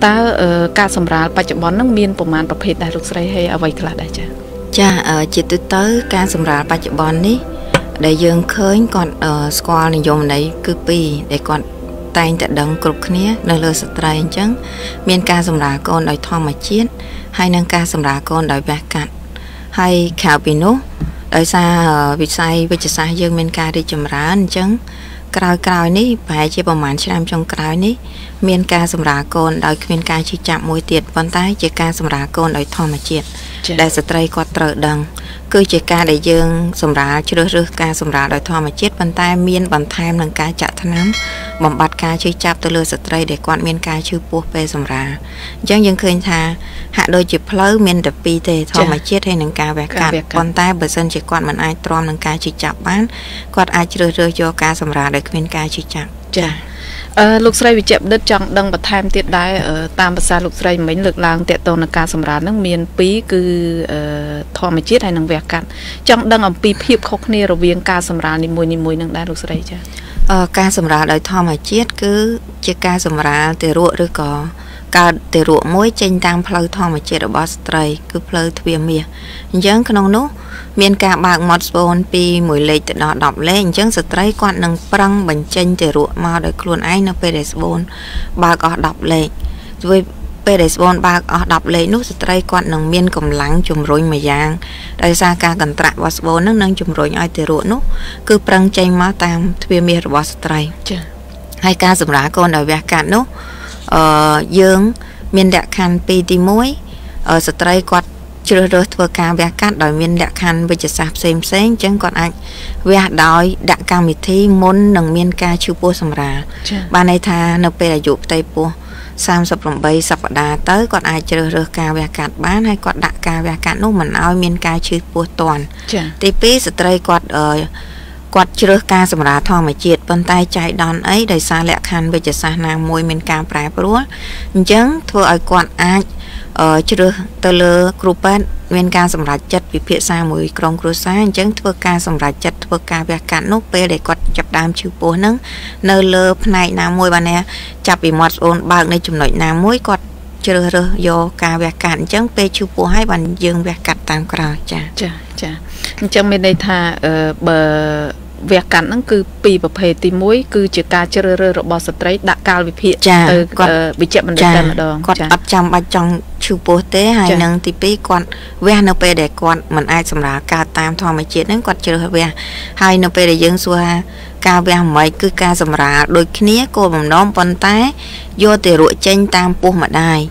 ta ca sầm rà bạch chấm bón năng miên bổn màn bậc phết đại lục sấy hay ở vậy là đại cha cha chỉ tới ca sầm rà bạch chấm bón đi để dương khơi còn square này dùng đấy cứ pi để còn tay chặt đống cục khné nơi lơ sợi tay chẳng miên ca sầm rà con đòi thong mà chiết hay năng ca sầm rà con đòi bạc cạn hay khảo pino đòi xa bị sai bây giờ sai dương miên ca đi chấm rà anh chẳng cào này phải chỉ bảo màn xem trong cào này miền ca sầm rà con đòi miền ca chỉ chạm môi tiệt vân tay chỉ ca sầm rà con đòi thò mà triệt đại sợi quạt trợ đằng cứ chỉ ca đại dương sầm rà chưa được ca sầm rà đòi thò mà chết vân tay miền vân tay năng ca chạm thân lắm bầm bạt ca chỉ chạm từ lừa sợi để quạt miền ca chưa buộc về sầm rà chẳng những khơi thà hạ đôi chỉ phơi miền đập pi tề thò mà chết hay năng ca vẹt cạn vân tay bờ sân chỉ quạt mình ai trom năng ca chỉ chạm bán quạt ai chưa được cho ca sầm rà miền ca chỉ chạm lục sậy bị chạm đất trăng đằng bậc thang tiệt đái ở tam bậc xa lục sậy mấy lực lang tiệt tôn là ca sầm rán nước miền pí cứ thò mà chết hay năng vẹt cạn trăng đằng ẩm pí hiệp khóc nề rồi viếng ca sầm rán ni môi năng đái lục sậy chứ ca sầm rán đợi thò mà chết cứ chơi ca sầm rán từ ruộng rồi có ca từ ruộng mối tranh tăng phơi thò mà chết ở bờ sậy cứ phơi thuyền mía giống cái nông nô miền ca bạc mót bồn pi mùi lệ tự đỏ đọc lên chẳng sợi trái quan năng prăng bánh chanh để ruộng màu để cuốn ai nó pedesbon bạc ở đọc lệ với pedesbon bạc ở đọc lệ nút sợi trái quan năng miền cầm lắng chùm rối mà giang đại gia ca cần trại bosbon nước năng chùm rối ai để ruộng nút cứ prăng chanh má tam thuê miệt bos trái hai ca sầm rá con ở việc cạn nút dương miền đại khăn pi ti muối ở sợi trái quan chưa được thưa ca về các đòi miền đã khăn bây giờ sạp xem xét chẳng còn anh về đòi đã ca mít thi muốn nâng miền ca chưa bua sầm rà ban này tha nộp về là dụ tây bua sam sập lòng bay sập đà tới còn ai chưa được ca về các bán hay còn đã ca về các lúc mình ao miền ca chưa bua toàn tivi stray còn ở quạt chưa ca sầm rà thò mà chìt vân tay chạy đòn ấy đời xa lẹ khăn bây giờ xa nàng môi miền ca phải búa chẳng thưa ai còn ai chưa được từ lừa group ban nguyên ca sầm rạch chặt vì phía xa mùi krong cruza chẳng thưa ca sầm rạch chặt thưa ca về cạn nốt p để quạt chập đam chịu bố nấng nơi lừa này nam môi bàn nè chập bị mọt ôn bạc nơi chùm nội nam môi quạt chưa được do ca về cạn chẳng p chịu bố hai bàn dương về cạn tam cào chả chẳng bên đây thà bờ việc cản năng cứ pì và phê tì mũi cứ chỉ ca chơi rơi rồi bỏ sập trái đã cao bị hiện từ bị chậm mình để mà đòn còn ấp trong ba trong chụp bố tế hai năng tivi còn ve nộp để còn mình ai sầm lá ca tam thò mà chết nên còn chơi ve hai nộp để dương xua ca ve mấy cứ ca sầm lá đôi khía cô bằng nón bắn tay vô từ ruộng tranh tam pu mà đai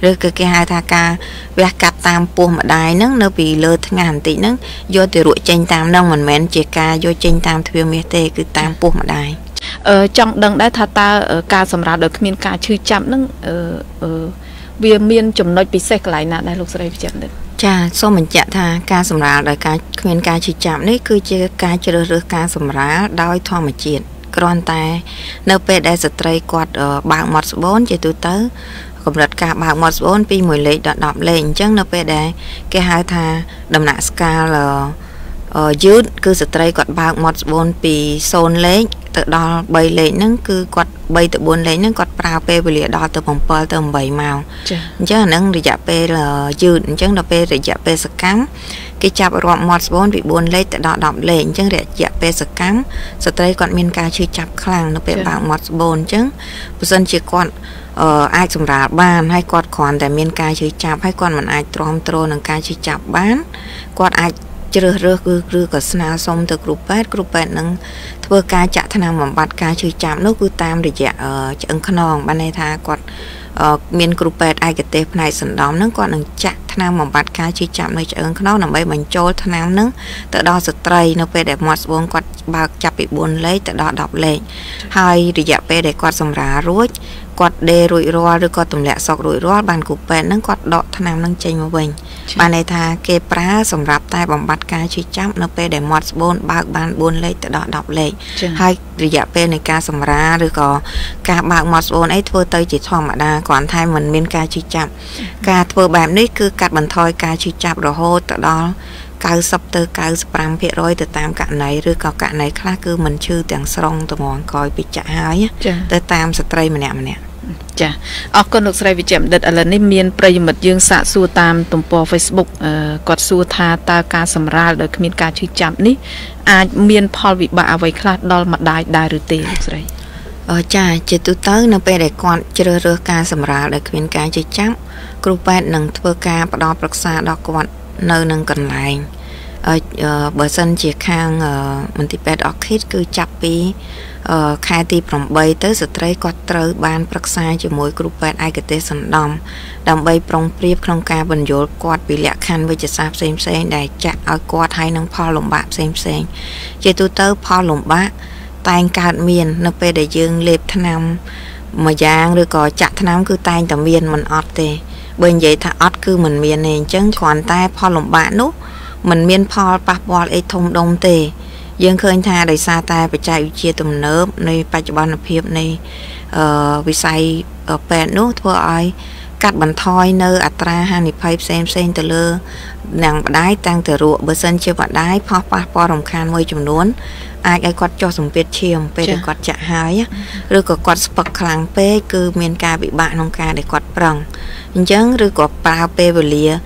rồi cái hai tha ca về cặp tam pua mà đài nấng nó bị lơ thằng ngàn tỷ nấng do từ ruộng tranh tam nông mình mến chỉ ca do tranh tam thuê mía tê cứ tam pua mà đài trong đằng đã tha ta ca sầm rà được miền ca chư chậm nấng về miền chấm nói bị sẹt lại nè đại lục sợi bị chậm được cha sau mình chạm tha ca sầm rà đời ca miền ca chư chậm đấy cứ chơi ca chơi được ca sầm rà đói thò mà chuyện còn tại nơi về đại sợi tây quạt bạn mọt bốn chơi tụi tớ cụm đặt cả bạc một bốn pi mười lệ đoạn đọc lên chẳng nó về đây cái hai tha đầm nặng scale là dưới cứ stray quạt bạc một bốn pi son lấy tự đo bảy lệ nâng cứ quạt bảy tự bốn lệ nâng quạt prao pe về lệ đo từ vòng pol từ bảy màu chứ là nâng để giả pe là dưới chẳng nó pe để giả pe sạc cắm cái chạp gọn một bốn bị bốn lệ tự đo đọc lên chẳng để giả pe sạc cắm stray quạt miền ca chưa chạp khang nó pe bạc một bốn chứ dân chỉ còn ai sầm rà ban hay quạt còn tại miền ca chơi chạp hay còn mình ai trom trôn ở ca chơi chạp bán quạt ai chơi rơ cả sna xong từ group bát nâng thưa ca chạ thằng nào mà bắt ca chơi chạp nó cứ tam để dạ chẳng khăn hòn ban này tha quạt miền group bát ai cái tệp này sẵn đóng nâng quạt nâng chạ thằng nào mà bắt ca chơi chạp nơi chẳng khăn hòn nằm bay mình trôi thằng nào nâng tự đo sợi tray nó về để mót buông quạt bạc chạp bị buồn lấy tự đo đọc lệ hai để dạ về để quạt sầm rà ruột quạt đề rủi ro rồi có tầm lẹ sọc rủi ro bàn cục bẹn nâng quạt đọ thằng nam nâng chênh mà bình bàn này tha kê prá sầm rạp tay bỏng bát ca truy chắp nó pe để mót bôn bạc bàn bôn lấy tự đọ đọc lệ hai rồi dạ pe này ca sầm ra rồi có ca bạc mót bôn ấy thưa tây chỉ thò mà đa còn thay mình miên ca truy chắp ca thưa bạm đấy cứ cắt bàn thoi ca truy chắp rồi hô tự đo cao sắp tới cao spam phía rồi từ tam cạn này rồi có cạn này khác cứ mình chưa tiếng song từ ngọn coi bị chạ hái tới tam stray mà nè Chà, ở con nước Sài Việt Nam đặt ở lần này miền Tây mật dương xã Su Tam tùng po Facebook quạt Su Tha ta ca sầm ra đời miền ca chữ chạm ní à miền Paul bị bạ vây khát đo mặt đai đai rửa tê nước Sài ở chà chỉ tu tới nông pe để quạt chơi rửa ca sầm ra đời miền ca chữ chạm group pe nâng thưa ca bắt đo bậc xa đo quạt nơi nâng cần lại ở bờ sân chỉ khang mình thì pe đo khít cứ chặt đi khai ti phòng bay tới sự trai quạt tới ban bậc xa chỉ mỗi group bạn ai cái tên sản đom đầm bay phòng priệp không ca bình dối quạt bị lẹ khăn với chỉ sáp xem đại chặt ở quạt hay năng pha lồng bạc xem chỉ tu tới pha lồng bạc tay cạt miên nó về để dương lệp thanh nam mà giang rồi có chặt thanh nam cứ tay tầm miên mình ọt tề bên vậy thà ọt cứ mình miên này chứ còn tay pha lồng bạc nút mình miên pha bạc bọt ấy thông đông tề dân khơi tha đầy xa ta phải chạy chia tùm nớp nơi ba chục ban hiệp này vì say ở bè nước thua ai cắt bàn thoi nơi atra hani phai xem từ lơ nàng đái tăng từ ruộng bờ sân chưa bạn đái pha pha pha đồng khan môi chùm nuốn ai ai quạt cho sùng việt chiêm pe để quạt chạ hái á rồi có quạt bậc kháng pe cứ miền ca bị bạn không ca để quạt bằng nhưng chớ rồi có bao pe vừa lìa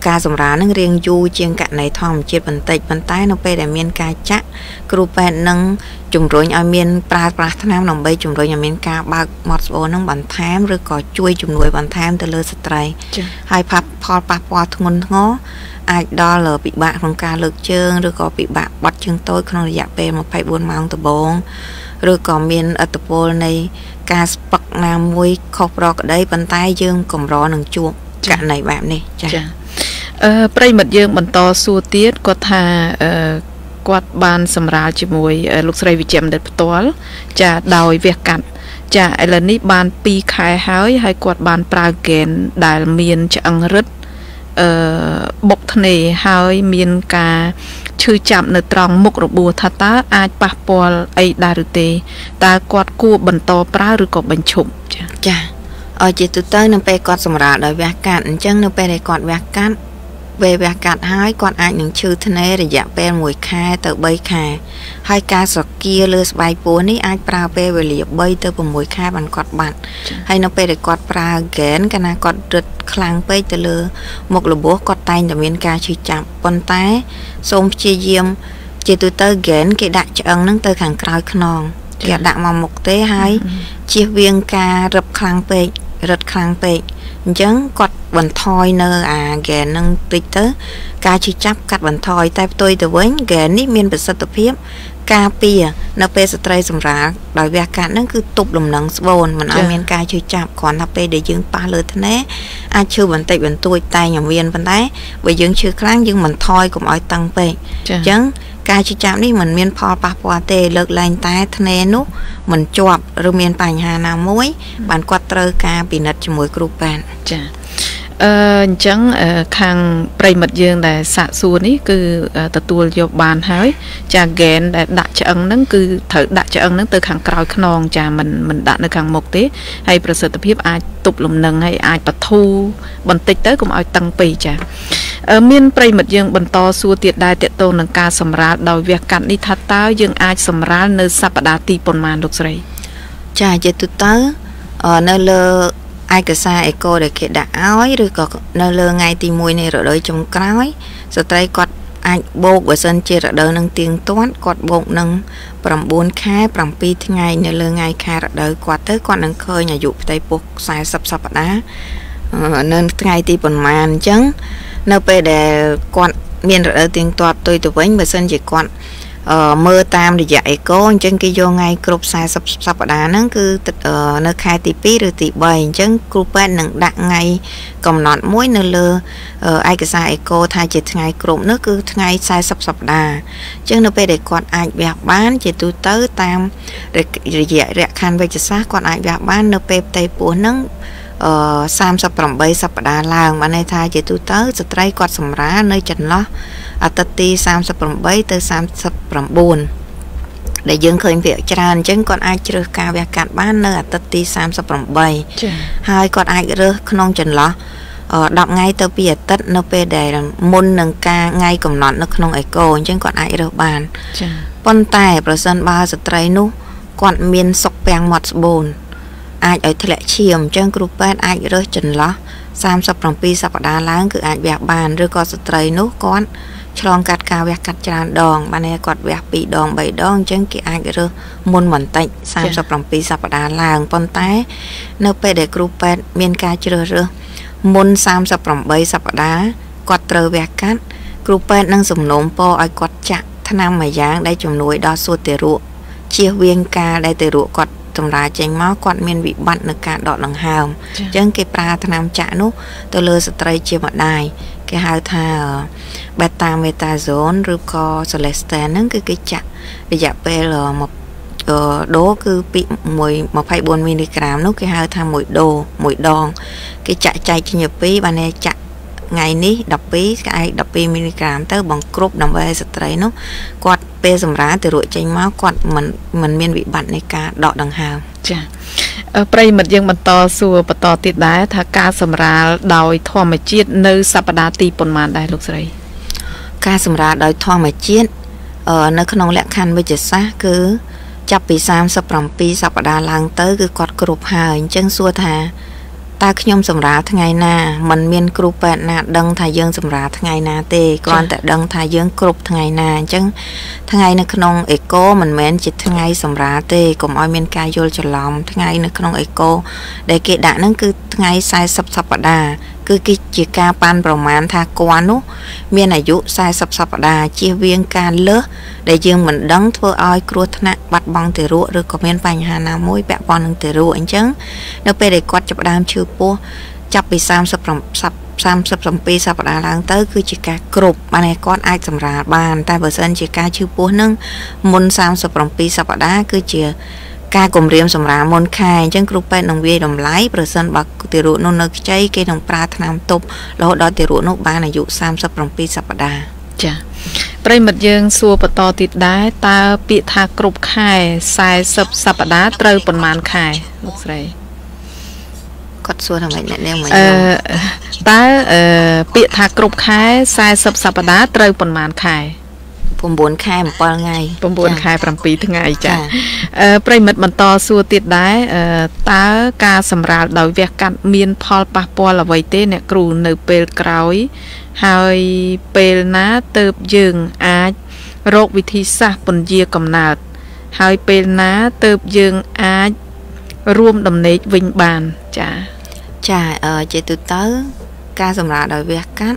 ca sầm rán nó riêng du chiên cạn này thòng chiết bẩn tịt bẩn tái nó pe để miền ca chạ group pe nâng chùm rồi ở miền pra nam nằm bay chùm rồi nhà miền ca ba mót bồn nâng bẩn thám rồi có chui chùm nuôi bẩn thám từ lơ sợi hai pha pha pha pha thun ngó ai đó là bị bạn không ca lực chương rồi có bị bạn bắt chương tôi không được dạp về một phải buôn mong từ bốn rồi có miền ở tập bồn này ca bắc nam muối khóc rò ở đây bàn tay dương cầm rò nằng chuột cả này bạn này bây mật dương bàn to xua tiết có thà quạt ban sầm ra chỉ mùi lúc say vì chém đợt toal chả đòi việc cạn chả lần này ban pi khai hái hay quạt ban pragen đại miền chẳng rứt bộc này hơi miền cả chư chạm nợ trong mục rục bùa thà ta ai bà bò ai đà rứt tê ta quạt cua bẩn to pra rứt có bẩn chụm chả ở chỉ tụt tới nằm pe quạt sầm ra đòi việc cạn chân nằm pe để quạt việc cạn về việc cạn hái quạt ai những chư thế này để giảm pe mùi khai tự bay khai hai ca sọc kia lơ bay bùa ní ai pra pe về liệp bay tự bùm mùi khai bằng quạt bạn hay nằm pe để quạt pra gén cái này quạt rứt kháng pe tự lơ một lỗ búa quạt tay để miên ca chư chạm bần tái xôm chia diêm chỉ tụt tới gén cái đại chân nâng tới hàng cày khnon kẻ đại mà mục tế hái chia viên ca rập kháng pe rất kháng pe chẳng quạt bẩn thoi nơ à ghé nâng tịch tới ca chỉ chắp cắt bẩn thoi tay tôi từ với ghé ní miên bật sơ tập hiếp ca pia nắp pe stray sầm rá đòi việc cạn nó cứ tụp lùm nắng bồn mình ăn miên ca chưa chạm còn nắp pe để dương pa lơ thế né ai chưa bẩn tịch bẩn tôi tay nhà miên bẩn đấy bởi dương chưa kháng dương mình thoi cũng ói tăng pe chẳng ca chỉ chạm đi mình miên pha pa qua tê lợt lành tay thế né nút mình chọp rồi miên bành hà nào muối bàn quạt trơ ca bị nứt cho muối group bàn chẳng khang bày mật dương để xạ xuôi ấy cứ tập tuôn vào bàn hái trà gén để đặt cho ăn nắng cứ thở đặt cho ăn nắng từ khang cào khnon trà mình đặt được khang một tí hay bờ sờ tập hiệp ai tụp lùm nâng hay ai bật thu bần tịch tới cũng ai tăng pì trà miên bày mật dương bần to xuôi tiệt đai tiệt tôn nâng ca sầm ra đòi việc cạn đi thắt táo dương ai sầm ra nơi sập đá ti pon man được rồi trà giờ tụt tớ nơi lơ ai cả xa eco để kẹt đã ói rồi có nơi lơ ngay tìm mùi này rồi đôi trong cõi rồi tay quạt anh bột ở sân chơi rồi đôi nâng tiếng toán quạt bột nâng bằng bốn khai bằng pi thứ ngày nơi lơ ngay khai rồi đôi quạt tới quạt nâng khơi nhà dụ tay buộc xài sập đá nên ngay tìm bằng màn chấn nơi về để quạt miền rồi đôi tiếng toán tôi từ với ở sân chỉ quạt mơ tam để dạy cô chân kia vô ngay group sai sắp đá nó cứ nó khai tí pí rồi tí bày chân group bạn nặng đặng ngay cầm nọt muối nơ lơ ai cái sai cô thay chỉ ngày group nó cứ ngày sai sắp đá chân nó về để còn ai bạc bán chỉ tu tới tam để dạy rẻ khăn về chỉ xác còn ai bạc bán nó về tay búa nắng sam sắp rộng bay sắp đá làng mà này thay chỉ tu tới sẽ trai quạt sầm rá nơi chân nó ở tati sam sắp rộng bay tới sam sắp rộng buồn để dương khởi việc tràn chứ còn ai chưa cao về cạn bán nơi ở tati sam sắp rộng bay hai còn ai rơ không chân nó đọc ngay tới bây giờ tất nó về để môn nâng ca ngay cầm nón nó không ai cô chứ còn ai rơ bàn con tài person ba sẽ trai nu còn miên sọc bèn mọt buồn ai ở thể lệ chiềm trên group ai rơi chân ló sam sập lòng pi sập đá láng cứ ai bẹt bàn rồi có sợi nút con chọn cắt cao bẹt cắt tràn đòn ban này quạt bẹt bị đòn bảy đòn trên kia ai rơi môn mẩn tịnh sam sập lòng pi sập đá làng con tái nấu pe để group miền ca chưa rơi môn sam sập lòng bay sập đá quạt trời bẹt cắt group đang dùng nón po ai quạt chặt thanh nam mày giang đây chồng núi đo suốt tiền ruộng chia viên ca đây tiền ruộng quạt trong lá chanh máu quạt miên bị bận được cả đọt đằng hào chân cái pra thanh nam chạ nút tôi lơ stray chia mặt đài cái hai thà beta metazone rồi co celeste nắng cái chạ bây giờ pl một đố cứ bị mùi 1,4 mg nút cái hai thà mùi đồ mùi đòn cái chạ chay cho nhập pí ban này chạ ngày ní đập pí cái đập pí mg tới bằng cướp đồng về stray nút quạt bây giờ ra từ ruộng chanh máu quạt mình miên bị bận này cả đọt đằng hào. Pray mật dân mật to xua bật to tiệt đá thà ca sầm ra đòi thò mà chiết nơi sập đá ti bồn màn đại lục sấy. Ca sầm ra đòi thò mà chiết ở nơi khăn ông lẹ khăn bây giờ xa cứ chập bị sam sập lòng pi sập đá lang tới cứ quạt cột hài chân xua thà ta khi nhom sầm ra thay ngày na mình miên cột bẹn na đằng thay dương sầm ra thay ngày na tê còn tại đằng thay dương cột thay ngày na chân thay ngày na khăn ông eco mình miên chỉ thay ngày sầm ra tê cùng oi miên cai vô cho lòng thay ngày na khăn ông eco để kệ đã nâng cứ thay ngày sai sập sập đà cứ cái chia ca pan bầu man tha quan nút miên này dụ sai sập sập đà chia viên ca lớ để dương mình đắng thưa oi cột na bắt băng từ ruộng rồi có miên vành hà na mối bẹn băng từ ruộng anh chân đâu về để quạt chập đam chưa po chập bị sam sập pi sập đá lang tới cứ chỉ cả cột ban này con ai sầm ra bàn tai bờ sân chỉ cả chưa po nâng môn sam sập pi sập đá cứ chỉ ca cùng riêng sầm ra môn khai chân cột bên đồng viên đồng lái bờ sân bạc từ ruộng nông nơi cháy cây đồng pra tham tục lỗ đó từ ruộng nông ban này dụ sam sập pi sập đá. Bây mật dương xua bật to tiệt đá ta bị tha cột khai sai sập đá trơ bồn màn khai lúc này ta bị thà cột khai sai sập đá trêu bồn màn khai bồn bồn khai một bao ngày bồn bồn khai tầm pì thứ ngày chả bây mật mật to xua tiệt đá ta ca sầm ra đòi việc cắt miên pol pa pol là vậy thế nè cừu nở pel cối hay pel ná tớp dương á rốt vị thi sa bồn dìa cầm nạt hay pel ná tớp dương á rôm đầm nết vinh bàn chả chà chị từ tới ca sầm ra đòi việc cắt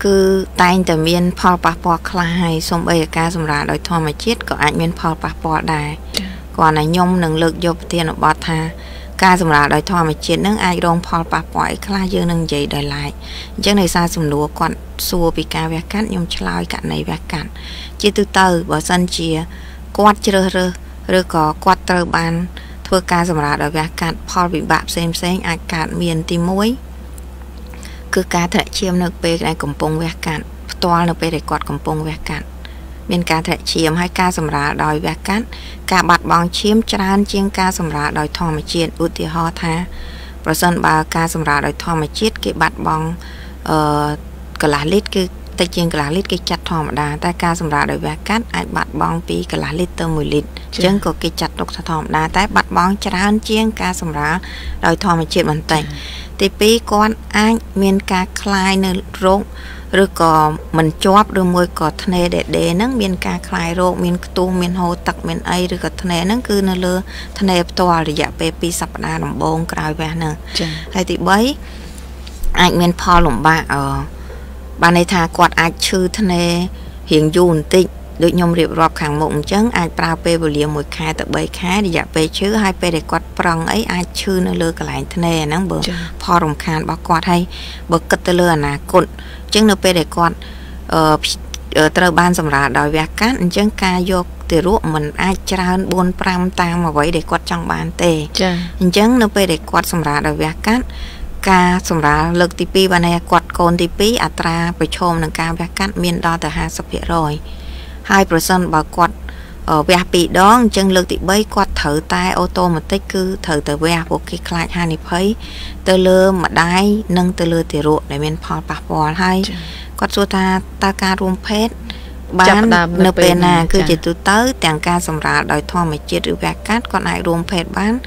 cứ tay từ miền Pol Papua khai xong bây giờ ca sầm ra đòi thò mà chết có anh miền Pol Papua đài còn là nhom năng lực vô tiền ở bờ tha ca sầm ra đòi thò mà chết nâng ai đông Pol Papua khai dương nâng dậy đòi lại chắc này xa sầm lúa còn xua bị ca việc cắt nhom chay cạn này việc cạn chị từ từ bờ sân chia quạt chơi rồi có quạt tờ bàn thưa ca sầm ra đòi việc cạn Pol bị bạm xem ai cạn miền tim muối cứ cá thể chiêm nước pe này cầm bông ve cạn, toa nước pe để quạt cầm bông ve cạn. Bên cá thể chiêm hay cá sầm rá đòi ve cạn, cá bạt bóng chiêm tràn chiên cá sầm rá đòi thò mà chiết ưu ti ho tha. Bờ sân bà cá sầm rá đòi thò mà chiết cái bạt bóng cả lá lít cái tay chiên cả lá lít cái chặt thò mà đà, tay cá sầm rá đòi ve cạn, ai bạt bóng pi cả lá lít tơ mùi lít, chân có cái chặt đục thò mà đà, tay bạt bóng tràn chiên cá sầm rá đòi thò mà chiết bằng tay. Thì bí con anh miền ca khai nơi rộng rồi có mình chóp rồi môi có thân để nâng miền ca khai rộng miền tu miền hồ tặc miền ấy rồi có thân nâng cứ nơi lưa thân nê tòa rồi dạ bê bí sắp đá đồng bông cài về nâng hay thì bấy anh miền phò lũng bạc bạn này thà quạt anh chư thân nê hiện dùn tịnh được nhom riệp rọp khẳng mộng chấn ai prao pe bồ liềm mùi khai tập bấy khai để dạ pe chứ hai pe để quạt prong ấy ai chư nó lơ cả lại thế này nắng bờ pho rồng khan bao quạt hay bờ cất tơ lơ là cột chấn nó pe để quạt tơ ban sầm rà đòi vẹt cát chấn ca vô từ ruộng mình ai tra hơn 4-5 tang mà vậy để quạt trong bàn tề chấn nó pe để quạt sầm rà đòi vẹt cát ca sầm rà lực tivi ban này quạt cồn tivi atra bị chôm nâng ca vẹt cát miên đo từ 20% 2% bà quạt vẹt bị đón chân lực thì bấy quạt thử tay ô tô mà tích cứ thử tới vẹt của cái khai hai này thấy tơ lơ mà đái nâng tơ lơ thì ruộng để mình phò bạc bò hay quạt xua ta ca rung phết bán nợ bè nà cứ chỉ tôi tới tàng ca sầm rạ đòi thò mà chia rượu vẹt cát còn ai rung phết bán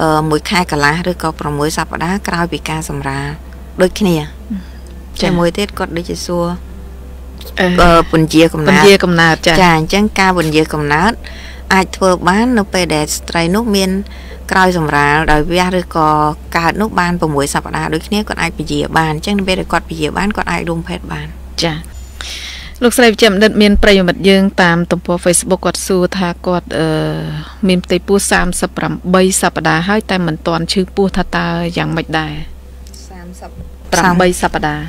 mũi khai cả lá rồi có còn mũi sập đá cào bị ca sầm ra đôi khi nè chạy mũi tết còn đôi chạy xua bồn dìa cầm nát chạy chẳng ca bồn dìa cầm nát ai thưa bán nó về để trai nước miên cào sầm ra đời bia rồi có cả nước ban và mũi sập đá đôi khi còn ai bị dìa bàn chẳng về để còn bị dìa bàn còn ai đun phết bàn chạy lúc sau chậm đợt miền Tây mặt dương tam tổng po Facebook quạt xu tha quạt miền Tây pua sam sập rầm bay sập đá hai tay mình toàn chữ pua tha ta dạng mạch đài sam bay sập đá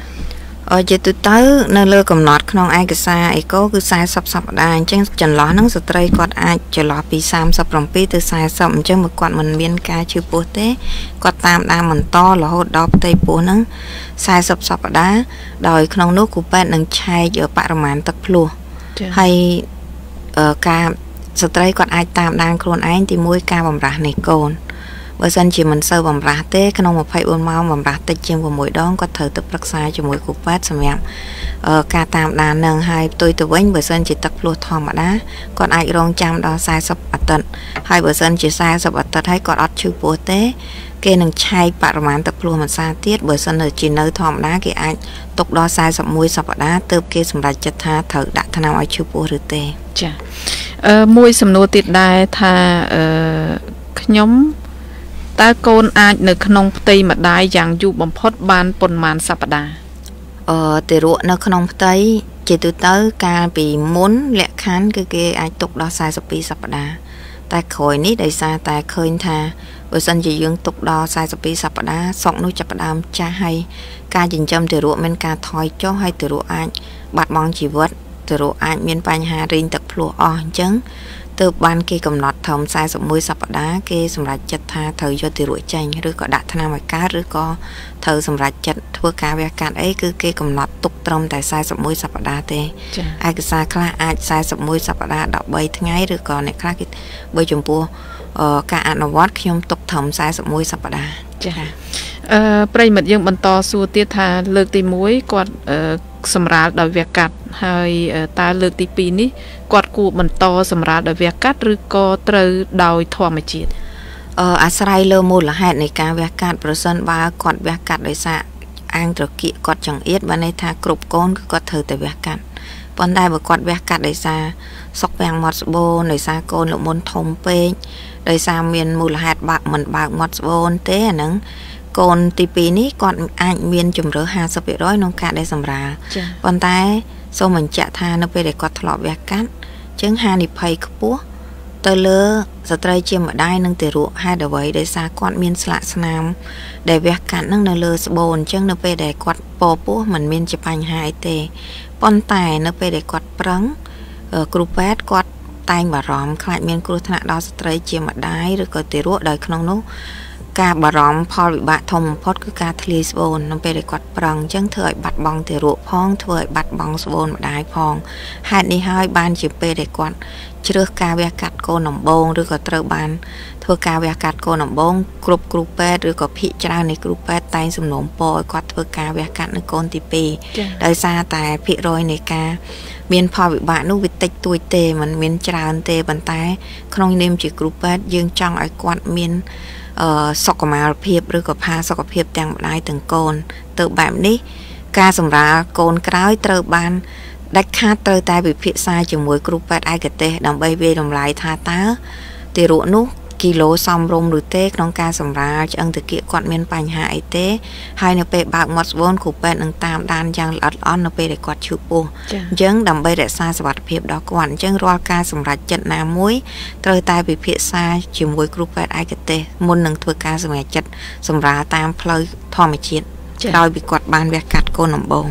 ở giờ từ tới nơi lơ cầm nọt không ai cứ xa ai có cứ xa sập sập đá chẳng chần ló nắng sờ tây quạt ai chờ ló pi sam sập rầm pi từ xa sập chẳng một quạt mình miền ca chữ pua té quạt tam đa mình to là hột đọp tây pua nắng sai sập sập đá đòi không nước của bạn đang chai ở bãi román tập lùa hay ở ca sờ tây còn ai tạm đang còn ai thì mỗi ca vòng rã này còn bởi dân chỉ mình sơ vòng rã té không một phải uốn mau vòng rã tách chiên vào mỗi đón có thử tập rất sai cho mỗi của bạn xem em ca tạm đàn nâng hai tôi tự vấn bởi dân chỉ tập lùa thò mà đá còn ai rong chăm đó sai sập ở tận hai bởi dân chỉ sai sập ở tận hay còn ót chữ bố té kê nâng chai bạc rõm tập luôn mà xa tiết bởi sân ở chỉ nơi thòm đá kì anh tục đó sai sập mũi sập đá tớp kê sầm đá chất tha thở đã thân nào ai chư bố rửa tê mũi sầm nô tiết đai tha nhóm ta con ai nơi nông tây mà đai dạng dù bóng phốt ban bồn màn sập đá từ ruộng nơi nông tây chỉ từ tới ca bị muốn lẹ khán cái kê ai tục đó sai sập bị sập đá ta khỏi nít đầy xa ta khơi tha bởi dân chỉ dưỡng tục đo sai sắp đi sắp đá sọng nô chập đám cha hay ca dình châm từ ruộng bên ca thói cho hay từ ruộng anh bạt bóng chỉ vớt từ ruộng anh miên bánh hà rinh tập lụa o chấn từ ban kia cầm nọt thầm sai sắp môi sắp đá kê sầm rạch chật tha thời cho từ ruộng chanh rồi có đạ thân mà cá rồi có thờ sầm rạch chật thua cá về cạn ấy cứ kê cầm nọt tục trong tại sai sắp môi sắp đá tê ai cứ xa khá ai sai sắp môi sắp đá đọc bay tháng ấy rồi còn này khá bơi chùm bua cả anh ở vót khi ông tục thầm sai sập mũi sập đá. Bây mặt dương bận to xua tiết tha lược tì mũi quạt sầm rá đòi việc cắt hay ta lược tì pin ní quạt cụ bận to sầm rá đòi việc cắt rư co trừ đòi thua mà chết. À sai lơ một là hẹn này cả việc cắt person ba quạt việc cắt đời xạ anh trừ kỵ quạt chẳng yết ban này tha cục con cứ quạt thử tại việc cắt. Bọn đây mà quạt việc cắt đời xạ sọc vàng mọt bô đời xạ con lộ môn thông pê đời xa miền mùi là hạt bạc mình bạc mọt vôn thế à nắng còn tí pí ní còn anh miền chùm rỡ hà sắp bị rối nông cả đây sầm ra còn tay sau mình chạy tha nó về để quạt lọ bẹt cát chứng hà nịp hay cấp búa tơ lơ giờ trai chiêm ở đây nâng từ ruộng hai đầu ấy để xa con miền sạ nam để bẹt cát nâng nâng lơ bồn chứng nó về để quạt bò búa mình miền chụp ảnh hai tê con tài nó về để quạt prắng ở cupet quạt tay bà rõm khai miên cua thân đo trai chia mặt đáy rồi có tí ruộng đời không nốt ca bà rõm phò bị bạ thông phót cứ ca thli sbôn nông bê để quạt prăng chẳng thời bạt bong tí ruộng phong thời bạt bong sbôn mặt đáy phong hạt đi hai ban chỉ bê để quạt chưa ca bè cắt cô nồng bông rồi có trơ ban thưa ca bè cắt cô nồng bông cục cupet rồi có phi trao này cupet tay sum nồng bồi quạt thưa ca bè cắt nơi con tí pì đời xa tài phi rồi này ca miền phò bị bạn lúc bị tách tuổi tê mình miền tràn tê bàn tay không nên chỉ group bát dương trong ấy quan miền sọc mà phê rồi có pha sọc phê đang lại từng con tự bạn đi ca sầm ra con cái tơ ban đạch khá tơ tay bị phê sai chỉ mỗi group bát ai cả tê đồng bay về đồng lại tha tá thì ruộng nút kilo xong rôm rồi tê non ca sầm ra chẳng thực hiện quạt miền bành hại tê hai nửa bề bạc mọt vốn của bên đang tam đan giang lót on nửa bề để quạt chụp buông chấn đầm bề để xa sập hiệp đó quạt chấn roa ca sầm ra chật nam muối trời tai bị phía xa chỉ muối group bẹt ai cái tê môn nâng thua ca sầm ra chật sầm ra tam plei thò mày chiến đòi bị quạt ban bẹt cắt cô nằm bồn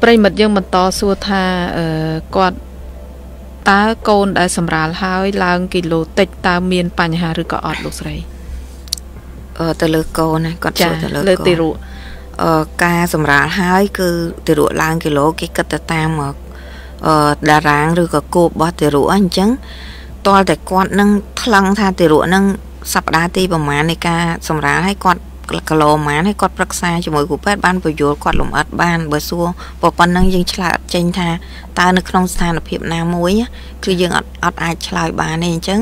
bây mật dương mật to xua tha quạt ta con đã sầm rà hai làng kilo tịch ta miền bành hà rực ọt lục sấy từ lơ con này con số từ lơ con ca sầm rà hai cứ từ ruộng làng kilo cái cật ta mà đà ráng rực ở cột bó từ ruộng anh chấn to để con nâng lăng tha từ ruộng nâng sập đá ti bằng má này ca sầm rà hai conกะ โล ម៉ាន ហើយ គាត់ ប្រឹក្សា ជាមួយ គ្រូ ពេទ្យ បាន បញ្យល់ គាត់ លំអិត បាន បើ សួរ ប៉ុណ្ណឹង យើង ឆ្លើយ អត់ ចេញ ថា តើ នៅ ក្នុង ស្ថានភាព ណា មួយ គឺ យើង អត់ អាច ឆ្លើយ បាន ទេ អញ្ចឹង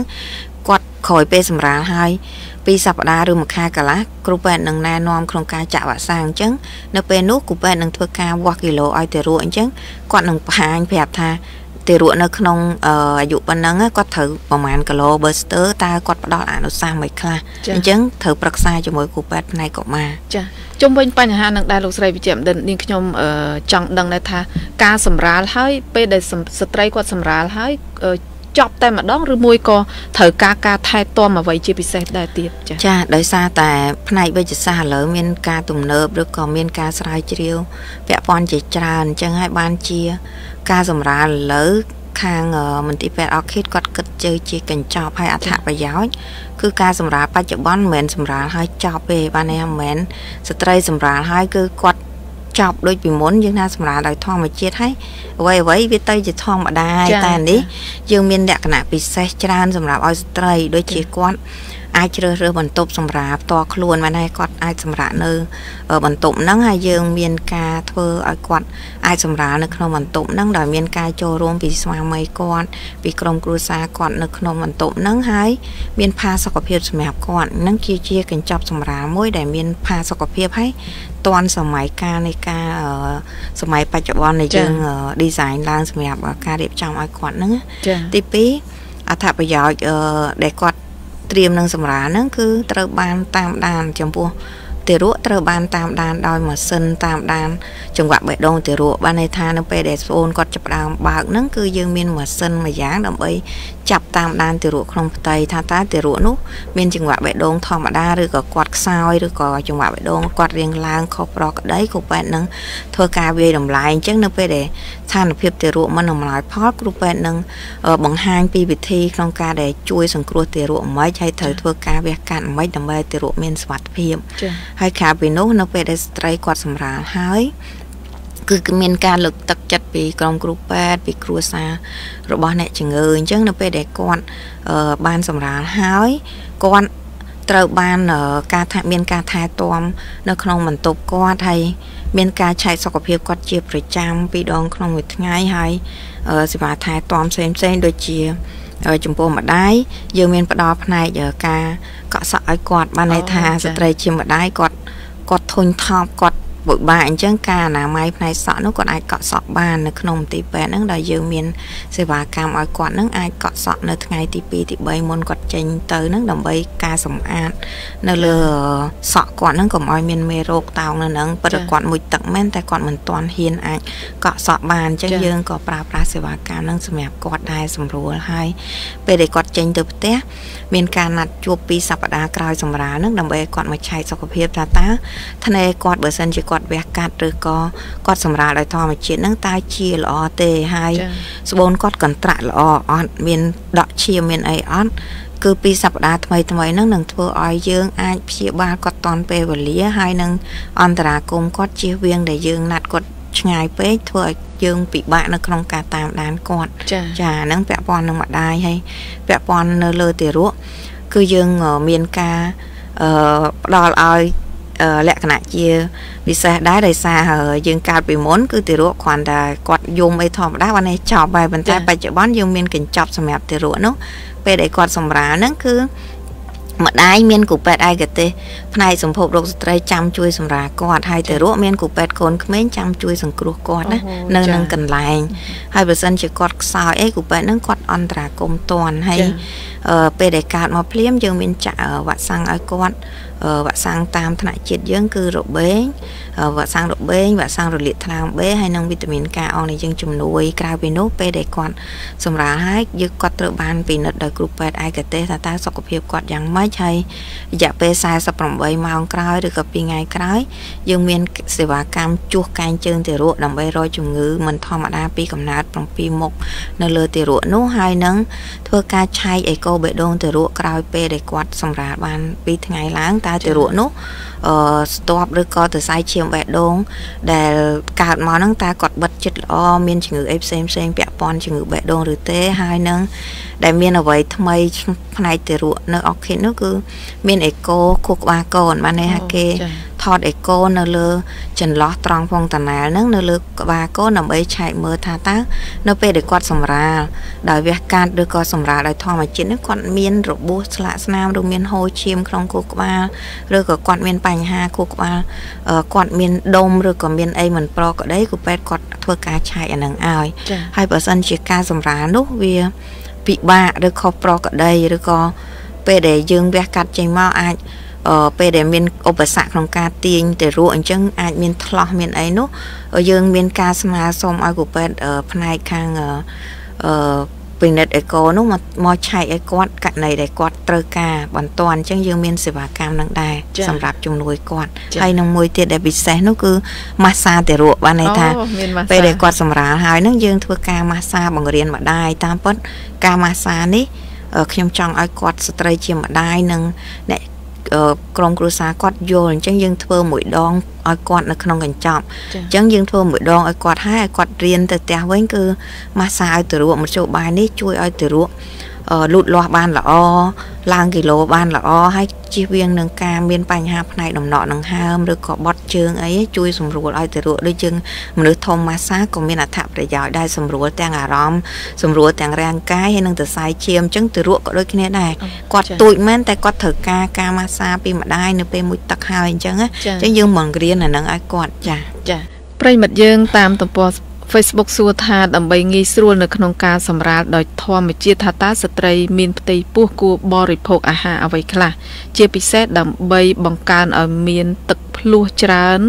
គាត់ ក្រោយ ពេល សម្រាល ហើយ Pi sập đá rừng một hai cả lá, cụp bẹn nằng na non không cá chả vả sang chấn, nợ bẹn nốt cụp bẹn nằng thưa cá qua kilo ai từ ruộng chấn, còn nằng hàng đẹp tha từ ruộng nợ không dụ bên nằng á, có thử một màn kilo bớt tớ ta có đo lại nó sang mấy kha, chấn thử bạc sai cho mỗi cụp bẹn này cậu mà. Trong bên pan hàng nằng đại lục sài bị chậm đần, nhưng nhom chẳng đằng này tha cá sầm rá hơi, pe để sầm sợi quạt sầm rá hơi. Chọc tay mà đón rưu môi co thời ca ca thay to mà vậy chưa bị xe đại tiệp cha đấy xa tại này bây giờ xa lỡ miền ca tùng nợ được còn miền ca sai chiêu vẽ con chỉ tràn chân hai ban chia ca dòng ra lỡ khang mình đi vẽ orchid quạt cất chơi chỉ cần chọc hay ăn thả và giáo cứ ca dòng ra ba chợ bón mền dòng ra hai chọc về ban em mền stray dòng ra hai cứ quạt chọc đôi bị muốn nhưng na sầm đời thong mà chết hay vậy vậy viết tây chỉ thong mà đai tàn đi dương miên đẹp cả bị say tràn sầm rạp Australia đôi chỉ con ai chơi rơi bẩn tụm sầm rạp to luôn mà này con ai sầm rạp nơi ở bẩn tụm nắng hay dương miên ca thơ ai con ai sầm rạp nơi không bẩn tụm nắng đòi miên ca cho luôn vì sao mấy con vì công cư xa con nơi không bẩn tụm nắng hay miên pha sau cặp hiệp sầm rạp con nắng chia chia cảnh chọc sầm rạp mỗi để miên pha sau cặp hiệp hay toàn sầm máy ca này ca ở sầm máy bạch bón này chương đi dài lang sầm rạp ca đẹp trong ai con nữa tiếp ý à thà bây giờ để con tiêm năng sầm rá nó cứ tờ ban tam đàn chồng pua từ ruộng tờ ban tam đàn đòi mà sân tam đàn chồng quạ bể đông từ ruộng ban này than nó về để ôn quạt chập đào bạc nó cứ dương miên mà sân mà dáng đầm ấy chập tam đàn từ ruộng không tây tha tá từ ruộng nút miên chồng quạ bể đông thò mà đa rồi có quạt sao rồi có chồng quạ bể đông quạt riêng lang khóc rò cái đấy của bạn năng thôi cà về đầm lại chắc nó về để than được từ ruộng mà nằm lại phớt của bạn năng bằng hai pi bị thi trong cà để chui sừng cua từ ruộng mới hay thời thưa ca về cạn mấy đầm bê từ ruộng miền sạt phim hay cả vì nó về để trai quạt sầm rán hay cứ miền ca lực tật chặt vì công group vì cua xa rồi bọn này chỉ người chứ nó về để con ban sầm rán hay con tàu ban ở ca thải miền ca thải toam nó không mình tục qua thầy miền ca chạy sau cặp hiệp quạt chia rồi chạm vì đòn không người ngay hay sầm rán thải toam xem đôi chia chúng tôi mà đái dương miền bắt đo này giờ ca cọ sỏi quạt ban này thà sợi chim mà đái quạt quạt thun thọp quạt bụi bại chứ ca là máy này sọ nó còn ai cọ sọ bàn nó không tí bé nó là dương miền sợi bà cam ở quạt nó ai cọ sọ nó ngày tí pi thì bay môn quạt chanh tới nó đồng bay ca sống an nó lừa sọ quạt nó còn mọi miền mê rô tàu nó bắt được quạt mùi tận men tại quạt mình toàn hiền anh cọ sọ bàn chứ dương có pra sợi bà cam nó sầm đẹp quạt đai sầm rùa hay về để quạt chanh từ té miền ca nạt chua pi sập đá cày sầm rá nó đồng bay quạt mà chạy sọ cặp hiệp là tá thân này quạt bờ sân chỉ quạt về cắt rồi có quạt sầm rá đòi thò mà chuyện nắng tai chia lọ tê hay bốn quạt cần trại lọ miền đọ chia miền ấy on cứ pi sập đá thay nắng nắng thưa oi dương ai chia ba quạt toàn về vật lý hai nắng on trà cùng quạt chia viên để dương nạt quạt ngày bé thôi dương bị bạn nó không cả tam đàn quạt trà nắng vẽ pon nắng mặt đai hay vẽ pon nơi lơ tỉa ruộng cứ dương ở miền ca đòi oi lẽ cái này chia vì xa đá đầy xa dương cao bị muốn cứ từ ruộng còn là quạt dùng ấy thọ đá bên này chọ bài bên tay bài chợ bón dương miền kinh chọc sầm hẹp từ ruộng nó về để quạt sầm rá nó cứ mà đai miên cục bẹt ai gật tê, này sủng phục độc trai chăm chui sủng rá quạt hai từ ruộng miên cục bẹt cồn mấy chăm chui sủng cua quạt á, nơi nâng cần lành, hai bờ sân chỉ quạt sỏi ấy cục bẹt nâng quạt on trà công toàn hay, về để cạn mà phím dương miên chả vạ sang ai quạt, vạ sang tam thân lại triệt dương cư độ bế, vạ sang độ liệt tham bế hay nâng vitamin K on này dương chùm nuôi, cào bên nốt về để quạt sủng rá hai, dương quạt tự ban vì nợ đời cục bẹt ai gật tê thà ta sọc hiệp quạt giang máy hay dạ pe sai sập đồng bay mong cày được gặp bị ngày cày dương miên sỉ bà cam chua canh chân từ ruộng đồng bay rồi chủng ngư mình thò mặt đa pi cầm nát đồng pi một nơi lơ từ ruộng nấu hai nắng thưa ca chay ấy cô bệ đông từ ruộng cày pe để quạt sầm rá ban pi ngày láng ta từ ruộng nấu stop được co từ sai chiêm bệ đông để cả món nắng ta cọt bật chật o miên chủng ngư ép xem bẹ pon chủng ngư bệ đông rồi té hai nắng đại miên ở vậy thay này từ ruộng nơi ok nước cứ miền eco cuộc ba còn ban này hake thọt để cô nó lơ chân lót trong phong tàn nè nó lơ và cô nằm ấy chạy mơ tha tác nó về để quạt sầm ra đòi việc can đưa con sầm ra đòi thò mà chuyện nó quạt miên rồi bút lại nam đông miên hôi chim trong cô ba rồi có quạt miên bành ha cô ba quạt miên đông rồi có miên ấy mình pro có đấy của bé quạt thưa cá chạy ở nắng ai hai bờ sân chỉ ca sầm ra lúc vì bị bạ rồi có pro có đây rồi có về để dương việc cắt chạy mau ai về để miền ở bờ sạc trong ca tiền để ruộng chân ai miền thọ miền ấy nó ở dương miền ca mà xong ai của bên ở này càng bình đất ấy có nó mà mò chạy ấy quạt cạnh này để quạt trơ ca bản toàn chân dương miền sỉ bà cam nặng đài sầm rạp chung nuôi quạt hay nông môi tiền để bị xé nó cứ massage để ruộng ban này tha về để quạt sầm rá hai nước dương thua ca massage bằng riêng mà đài tam phất ca massage ní ở trong trong ai quạt stray chìm mà đài nâng này con cua sa quạt vô chẳng dưng thưa mũi đón ở quạt là không cần chọn chẳng dưng thưa mũi đón ở quạt hai ở quạt riêng từ tèo với cứ massage từ ruộng một số bài đấy chui ở từ ruộng lụt loa ban là o lang kỳ lô ban là o hay chi viên nâng ca miên bành hạp này đồng nọ nâng ham được có bọt chương ấy chui sầm ruột ở từ ruộng đôi chân một đứa thông massage còn miên là thạp để giỏi đai sầm ruột tàng à róm sầm ruột tàng rang cái hay nâng từ sai chiêm chứng từ ruộng có đôi cái này quạt tụi men tại quạt thở ca ca massage pi mà đai nửa pi mũi tắc hai chứng á chứng dương mỏng riêng là nâng ai quạt chả pray mặt dương tam tổng po Facebook សួរថាដើម្បីងាយស្រួលនៅក្នុងការសម្រាលដោយធម្មជាតិថាតើស្ត្រីមានផ្ទៃពោះគួរបរិភោគអាហារអ្វីខ្លះជាពិសេសដើម្បីបង្កើនឲ្យមានទឹកភ្លោះច្រើន